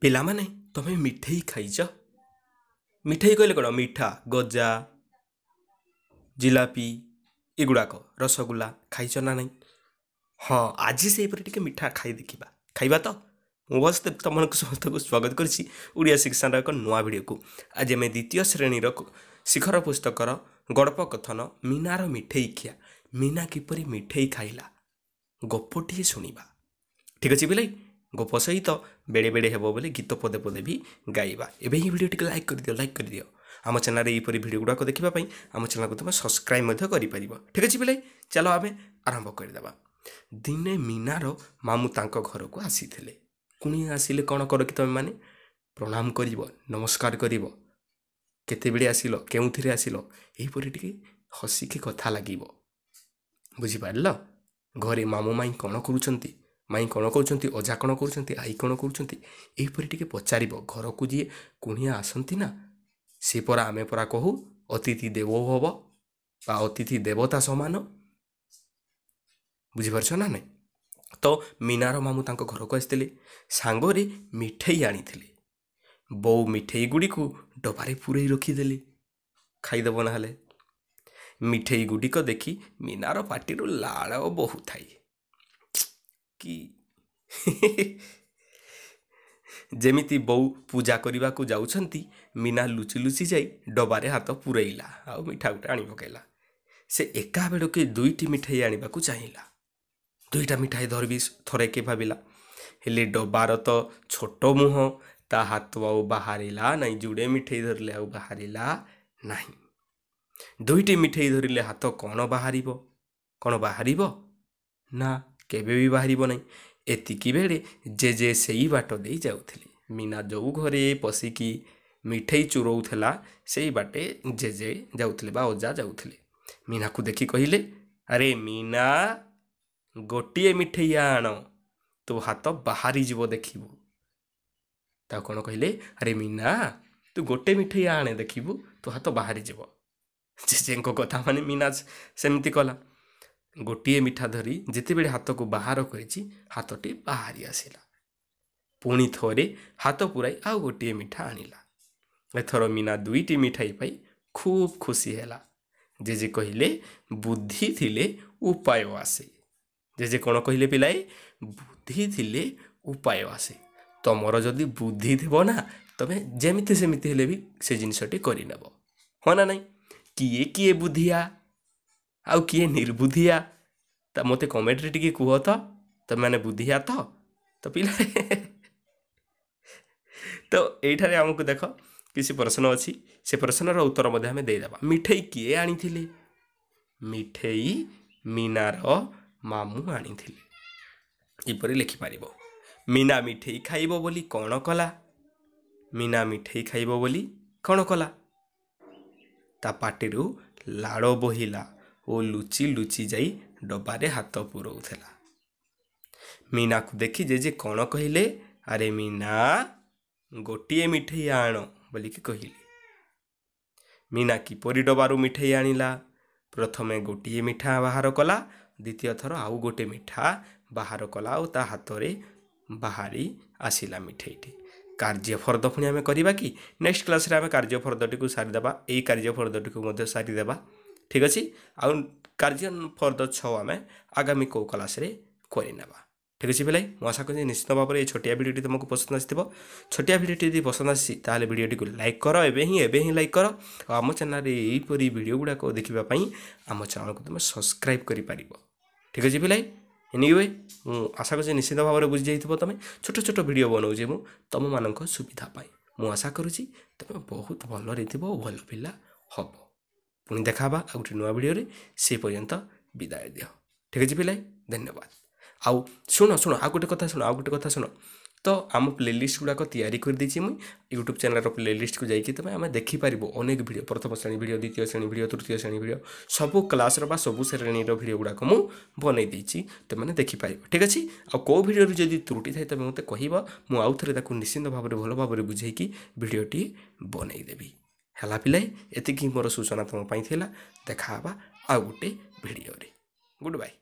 पिलाने तुम मिठाई खाइच। मिठाई कहले कौन? मिठा गजा जिलापी एगुड़ाक रसगुल्ला खाइच ना नहीं? हाँ आज से मिठा खाई देखा खाइबा। तो मु बस तुम समस्त को स्वागत करिया शिक्षार एक नुआ भिडियो को। आज आम द्वितीय श्रेणी शिखर पुस्तकर गल्प कथन मीनार मिठाई खिया, मीना किपरि मिठाई खाइला गपटे शुणा। ठीक अच्छे पिलाई, गोप सहित तो बेड़े बेड़े हे बोले गीत पदे पदे भी गाइबा। एवं ही भिडियो टी लाइक कर दियो, लाइक कर दियो। आम चैनल यहीपरि भिडियो गुड़ाक देखा आम चैनल को तुम सब्सक्राइब कर। ठीक अच्छे पिलाई, चलो आम आरंभ करदे। दिने मीनार मामू तांको घर को आसीथिले। कुणी आसिले कौन कर कि तुम मैंने प्रणाम कर नमस्कार कर केतेबेले आसिल के आसिल यहीपर टी हसिकी कथा लगे बुझिपार। घरे मामू माई कौन करुँच, माई कौन कर, अजा कौन कर, आई कौन कर टी पचार। घर को जी कुणिया आसती ना से परा आमे परा कहू अतिथि देवो भव बा अतिथि देवता समान। बुझिपार ना ना? तो मीनार मामू तांको घर को आसते सांगरे मिठाई आनी। बो मिठाई गुड़ी को डबारे पूरे रखीदेले खाईदेव ना। मिठाई गुड़िक देखी मीनार पार्टी लाड़ बहु थाई कि जमीती बो पूजा करने को जाउछंती मीना लुचि लुचि जाई डबारे हाथ पूरेला आ मिठा गोटे आनी पकईला। से एका बेड़के दुईटी मिठाई आने को चाहिला। दुईटा मिठाई धरबी थरे के भाविला, हेले डबार तो छोट मुह ता हाथ आउ बाहरिला ना। जुड़े मिठाई धरले आउ बाहरिला नहीं। दुईटी मिठाई धरले हाथ कौन बाहर, कौन बाहर ना केबे भी बाहर नहीं। एतिकी बेले जेजे से ही बाट दे जाउथिले। मीना जो घरे पशिकी मिठाई चुराउथला से बाटे जेजे जाउथिले बा ओजा जाउथिले। मीना को देखी कहले, अरे मीना गोटे मिठाई आण तो हाथ बाहरी जीव देखिबु। ता कौन कहले, अरे मीना तू गोटे मिठाई आणे देखिबु तो हाथ बाहरी जीव। जेजेको कथा माने मीना सेमती कला। गोटे मिठा धरी जितेबेले हाथ को बाहर करिछि हाथटी बाहरी आसिला। पुणी थोड़े हाथ पुराई आउ गोटे मिठा आनिला। एथर मीना दुईटी मिठाई पाई खूब खुशी हैला। जेजे कहले, बुद्धि थिले उपाय आसे। जेजे कौन कहले पिलाए, बुद्धि थिले उपाय आसे। तुमर जदि बुद्धि थो ना तुम जमीती सेमती हेले भी से जिनसटी करब। हाँ ना नहीं? किए किए बुद्धिया आउ किए निर्बुद्धिया मत कमेंट रे टिके कह। तो तुम मैंने बुद्धिया तो पिला तो यठार आमको देख किसी प्रश्न अच्छी से प्रश्नर उत्तर मध्य आम देदेबा। मिठाई किए आनी? मिठाई मीनार मामू आनी। यपरि लिखिपार। मीना मिठाई खाइब बोली कौन कला? मीना मिठाई खाइब बोली कौन कला? ता पाटिरू लाड़ बोहिला ओ लुचि लुचि जाई डबारे हाथ पुराउथला। मीना को देखी जेजे कौन कहले, अरे मीना गोटे मिठाई आण बोलिकी कहले। मीना किपरि डबारू मिठाई आनिला? प्रथमे गोटे मिठा बाहर कला, द्वितीय थर आउ गोटे मिठा बाहर कला और ता हाथ रे बाहरी आसिला मिठाईटी। कार्यफर्द पुणी आम करवा कि नेक्स्ट क्लास आम कार्यफर्दी को सारीदेवा, यही कार्यफर्दी को सारीदेवा। ठीक अच्छे, आ कार्यफर्द छमें आगामी कौ क्लास करवा। ठीक अच्छे भाई, मुझा करें निश्चित भाव में छोटिया भिडियो तुमको पसंद आसो। छोटिया भिडियो यदि पसंद आसी भिडियो को लाइक कर, एवं ही लाइक कर। आम चैनल यहीपरि भिडियो गुड़ाक देखापी आम चैनल को तुम सब्सक्राइब कर। ठीक अच्छे भाई, एनिवे आशा कर निश्चित भाव में बुझी जाइए। तुम छोट छोट भिड बनाऊे मु तुम मान सुविधापी। मु आशा करुँच तुम बहुत भलि थो, भल पिला हम पुणी देखा गोटे नुआ भिडियो से पर्यंत विदाय दियो। ठीक अच्छे पिलाई, धन्यवाद। आउ शुण शुण आ गोटे कथा शुण, आ गोटे कथा शुण। तो आम प्लेलिस्ट गुड़ाक तैयारी कर देछि मुई यूट्यूब चैनल प्लेलिस्ट को जाइए। तुम आम देखिपार अनेक भिडियो, प्रथम श्रेणी भिडियो, द्वितीय श्रेणी भिडियो, तृतीय श्रेणी भिडियो, सबू क्लास बा सबू श्रेणी भिडियो गुड़ाक मुझे बनई देछि। तुमने देखिपार। ठीक अच्छे, आ कौ भिडियो जदि त्रुटि थाए तुम मत कह, मुझे आउ थे निश्चिंत भाव में भल भाव में बुझेकी भिडियोटी बनईदेवी। है पिलाई, एति मोर सूचना तुम देखा आउ गोटे भिडियो। Good bye.